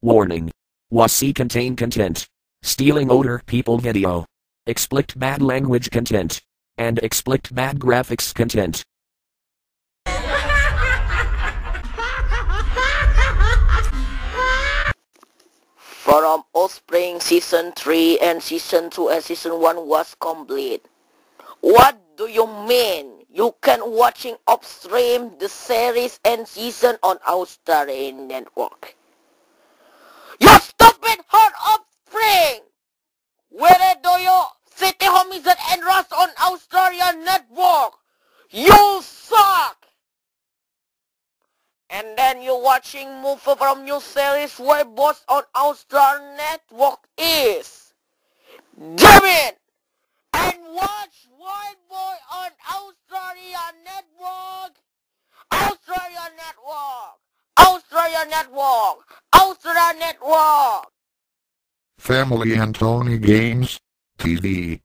Warning. Wasi contain content. Stealing odor people video. Explicit bad language content. And explicit bad graphics content. From Offspring Season 3 and Season 2 and Season 1 was complete. What do you mean? You can watching Offspring the series and season on our Starring network. You stupid heart Offspring! Where do you city homies and rust on our Starring network? You suck! And then you're watching movie from new series where boss on our Star network is. Damn it! And watch White Boy on Australia Network. Family and Tony Games TV.